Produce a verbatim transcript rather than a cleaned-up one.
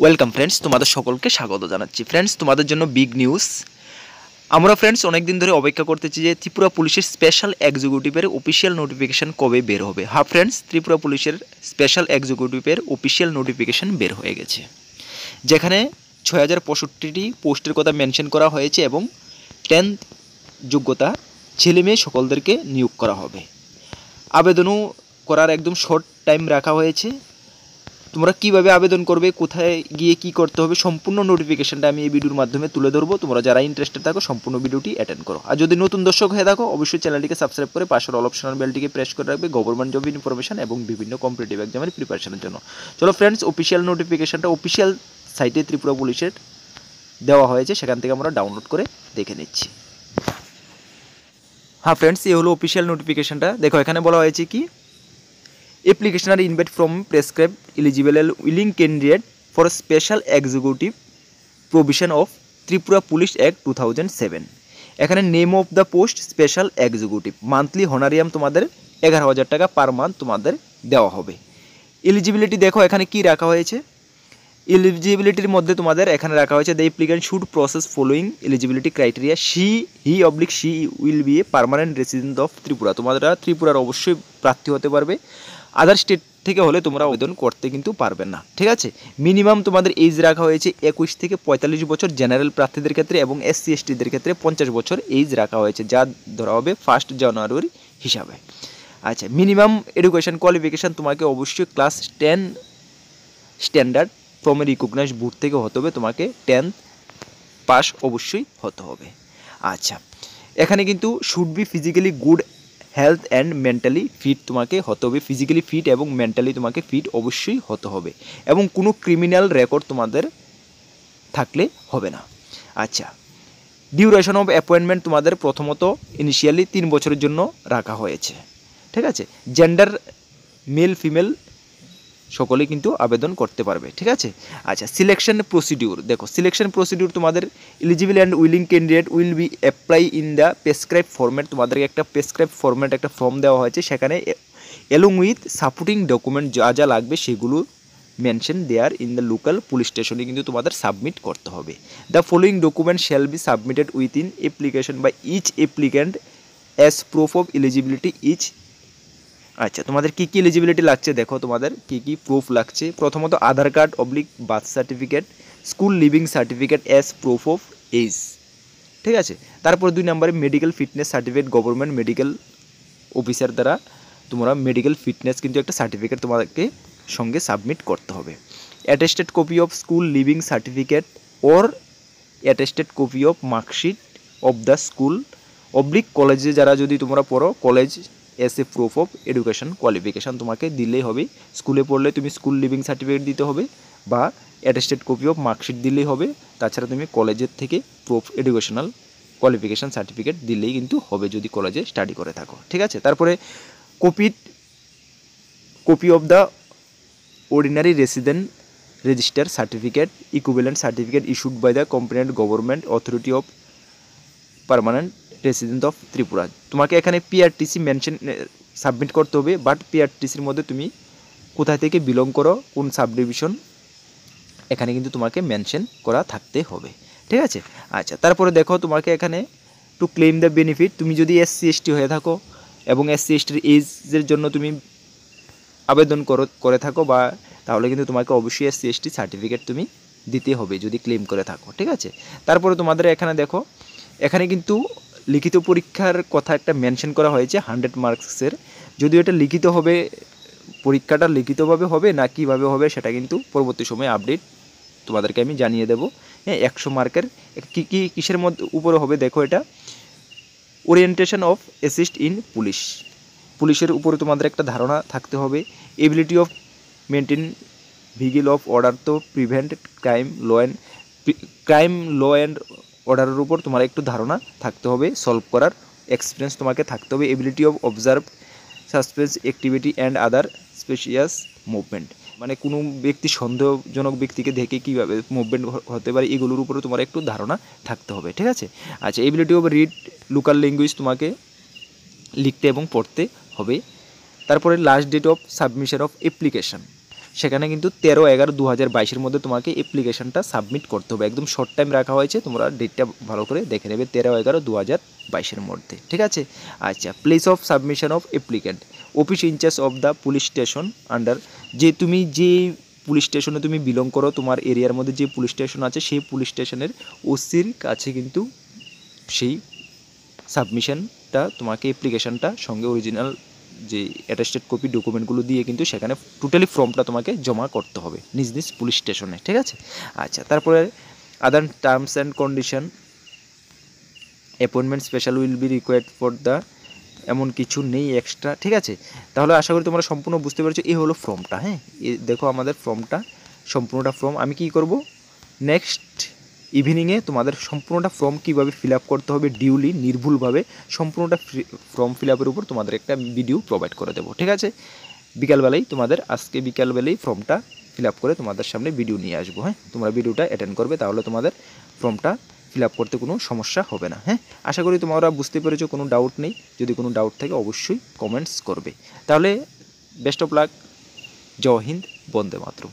Welcome friends तुम्हारा सकल के स्वागत जानाচ্ছি फ्रेंड्स तुम्हारे जो बिग निউজ আমরা फ्रेंड्स अनेक दिन धरे अपेक्षा करते छि जे त्रिपुरा पुलिस स्पेशल एक्जिक्यूटिवर अफिसियल नोटिफिकेशन कब बेर होबे। हाँ फ्रेंड्स त्रिपुरा पुलिस स्पेशल एक्जिक्यूटिवर अफिसियल नोटिफिकेशन बेर हो गेछे जेखाने छय हज़ार पषट्टी पोस्टर कथा मेनशन करा हयेछे एबं टेंथ योग्यता छेले मेये सकलदेरके नियोग करा होबे। आवेदनों करार एकदम शर्ट टाइम रखा हयेछे तुम्हारा क्यों आवेदन करो कोथाय गए कि करते हैं सम्पूर्ण नोटिफिकेशन भिडियोर माध्यमे तुले धरब। तुम्हारा जरा इंटरेस्टेड थको सम्पूर्ण भिडियोटी अटेंड करो और जो नतून दर्शक है थको अवश्य चैनल के सबसक्राइब कर पास अल अपशनल बेलटी के प्रेस कर रखे गवर्नमेंट जब इनफरमेशन और विभिन्न कम्पिटिटिव एग्जाम प्रिपारेशन। चलो फ्रेंड्स ऑफिशियल नोटिफिकेशन ऑफिशियल साइटे त्रिपुरा पुलिस देवा होयेछे सेखान थेके आमरा डाउनलोड कर देखे निच्छि। हाँ फ्रेंड्स ये हलो ऑफिशियल नोटिफिकेशन देखो एखाने बला होयेछे कि application are invite from prescribe eligible and willing candidate for special executive provision of Tripura police act two thousand seven. एखाने name of the post special executive monthly honorarium तुम्हारे एगारो हज़ार टाका पर मान्थ तुम्हारे देवा होबे। एलिजिबिलिटी देखो एखाने कि रखा होयेछे एलिजिबिलिटी मध्य तुम्हारे एखाने रखा होयेछे the applicant should process following eligibility criteria she he oblique she will be a permanent resident of Tripura. तुम्हारा त्रिपुरार अवश्य प्रार्थी होते पारबे अदर स्टेट থেকে হলে তোমরা আবেদন করতে কিন্তু পারবে না, ঠিক আছে। মিনিমাম তোমাদের এজ রাখা হয়েছে একুশ থেকে পঁয়তাল্লিশ বছর জেনারেল প্রার্থীদের ক্ষেত্রে এবং এসসি এসটিদের ক্ষেত্রে পঞ্চাশ বছর এজ রাখা হয়েছে যা ধরা হবে ফার্স্ট জানুয়ারি হিসাবে। আচ্ছা মিনিমাম এডুকেশন কোয়ালিফিকেশন তোমাকে অবশ্যই class ten standard from a recognised board থেকে হতে হবে, তোমাকে টেন্থ পাস অবশ্যই হতে হবে। আচ্ছা এখানে কিন্তু should be physically good health and mentally fit तुम्हें होते हो फिजिकली फिट और मेंटाली तुम्हें फिट अवश्य होते हो एवं कोनो क्रिमिनल रेकर्ड तुम्हारे थाकले होबे ना। अच्छा डिउरेशन अफ अपॉइंटमेंट तुम्हारे प्रथमत इनिशियलि तीन बछर जोन्नो रखा होयेछे, ठीक आछे। जेंडर मेल फिमेल सकले किन्तु आवेदन करते पारबे, ठीक आछे। अच्छा सिलेक्शन प्रोसिडिउर देखो सिलेक्शन प्रोसिडिउर तुम्हारे eligible and willing candidate will be apply in the prescribe format तुम्हारे एक प्रेस्क्राइब फर्मेट एक फर्म देवा होयेछे सेखाने एलंग उइथ सपोर्टिंग डकुमेंट जा जा लागबे सेगुलो mention there in the local police स्टेशने किन्तु तुम्हारे सबमिट करते होबे। The following document shall be submitted with in application by each applicant as proof of eligibility each. अच्छा तुम्हारे की की एलिजिबिलिटी लागছে দেখো তোমাদের কি কি প্রুফ লাগছে প্রথমত Aadhaar card oblique birth certificate school leaving certificate age proof of age, ঠিক আছে। তারপর দুই নম্বরে medical fitness certificate government medical officer দ্বারা তোমরা মেডিকেল ফিটনেস কিন্তু একটা সার্টিফিকেট তোমাদেরকে সঙ্গে সাবমিট করতে হবে। Attested copy of school leaving certificate or attested copy of marksheet of the school oblique কলেজে যারা যদি তোমরা পড়ো college as a proof of education qualification तुम्हें दिले ही स्कूले पढ़ले तुम स्कूल लिविंग सर्टिफिकेट दीते हो अटेस्टेड कपि अफ मार्कशीट दिले ही ताछाड़ा तुम कलेजर थेके प्रूफ एडुकेशनल क्वालिफिकेशन सर्टिफिकेट दिले किन्तु होबे जो कलेजे स्टाडी करे थाको, ठीक आछे। तारपरे copy copy of the ordinary resident register certificate equivalent certificate issued by the competent government authority of permanent resident of Tripura तुम्हें एखे पीआरटीसी मेंशन सबमिट करते हो बाट पीआरटीसी मध्य तुम्हें कोथा थेके बिलंग करो कौन सब डिविजन एखे क्योंकि तुम्हें मेंशन करा थाकते होबे, ठीक आछे। अच्छा तारपरे देखो तुम्हें एखे टू क्लेम द बेनिफिट तुम जो एस सी एस टी हो थाको एबं एस सी एस टी एजर जन्य तुम आवेदन करो करे थाको बा ताहले किन्तु तुम्हें अवश्य S C S T certificate तुम्हें दीते होबे जो क्लेम करे थाको, ठीक आछे। तारपरे तुम्हारे एखे देखो एखे किन्तु लिखित परीक्षार कथा एक मेंशन करा होयेछे हंड्रेड मार्क्सर जदिव एटा लिखित होबे परीक्षाटा लिखित भावे होबे ना किभावे होबे सेटा किन्तु परवर्ती समय आपडेट तोमादेरके आमि जानिये देबो। हाँ सौ मार्केर कि कि किसेर मध्ये उपरे होबे देखो एटा orientation of assist in police पुलिसेर उपरे तोमादेर एकटा धारणा थाकते होबे। Ability of maintain vigil of order to prevent crime law and crime law and अर्डारेर ऊपर तुम्हारा एक धारणा थाकते होबे सल्व करार एक्सपिरियेंस तुम्हें थाकते होबे। Ability of observe suspense activity and other specious movement माने कोनो व्यक्ति सन्देहजनक व्यक्ति के देखे किभाबे मुभमेंट होते पारे एगुलोर ऊपर तुम्हारा एक धारणा थाकते होबे, ठीक आछे। अच्छा ability of read local language तुम्हें लिखते और पढ़ते होबे। तारपरे last date of submission of application সেখানে কিন্তু তেরো এগারো দু হাজার বাইশের মধ্যে তোমাকে অ্যাপ্লিকেশনটা সাবমিট করতে হবে। একদম শর্ট টাইম রাখা হয়েছে, তোমরা ডেটটা ভালো করে দেখে নেবে, তেরো এগারো দু হাজার বাইশের মধ্যে, ঠিক আছে। আচ্ছা, place of submission of applicant, office in charge of the police station under, যে তুমি যে পুলিশ স্টেশনে তুমি বিলং করো, তোমার এরিয়ার মধ্যে যে পুলিশ স্টেশন আছে সেই পুলিশ স্টেশনের ওসির কাছে কিন্তু সেই সাবমিশনটা তোমাকে অ্যাপ্লিকেশনটা সঙ্গে অরিজিনাল যে অ্যাটাস্টেড কপি ডকুমেন্টগুলো দিয়ে কিন্তু সেখানে টোটালি ফর্মটা তোমাকে জমা করতে হবে নিজ নিজ পুলিশ স্টেশনে, ঠিক আছে। আচ্ছা, তারপরে other terms and condition, appointment special will be required for the, এমন কিছু নেই এক্সট্রা, ঠিক আছে। তাহলে আশা করি তোমরা সম্পূর্ণ বুঝতে পেরেছো। এই হলো ফর্মটা, হ্যাঁ দেখো আমাদের ফর্মটা সম্পূর্ণটা ফর্ম। আমি কি করব, নেক্সট ইভিনিংয়ে তোমাদের সম্পূর্ণটা ফর্ম কীভাবে ফিল আপ করতে হবে ডিউলি নির্ভুলভাবে সম্পূর্ণটা ফর্ম ফিল আপের উপর তোমাদের একটা ভিডিও প্রোভাইড করে দেবো, ঠিক আছে। বিকালবেলায় তোমাদের আজকে বিকালবেলায় ফর্মটা ফিল আপ করে তোমাদের সামনে ভিডিও নিয়ে আসবো, হ্যাঁ তোমরা ভিডিওটা অ্যাটেন্ড করবে, তাহলে তোমাদের ফর্মটা ফিল আপ করতে কোনো সমস্যা হবে না, হ্যাঁ আশা করি তোমরা বুঝতে পেরেছো। কোনো ডাউট নেই, যদি কোনো ডাউট থাকে অবশ্যই কমেন্টস করবে। তাহলে বেস্ট অফ লাক, জয় হিন্দ, বন্দে মাতরম।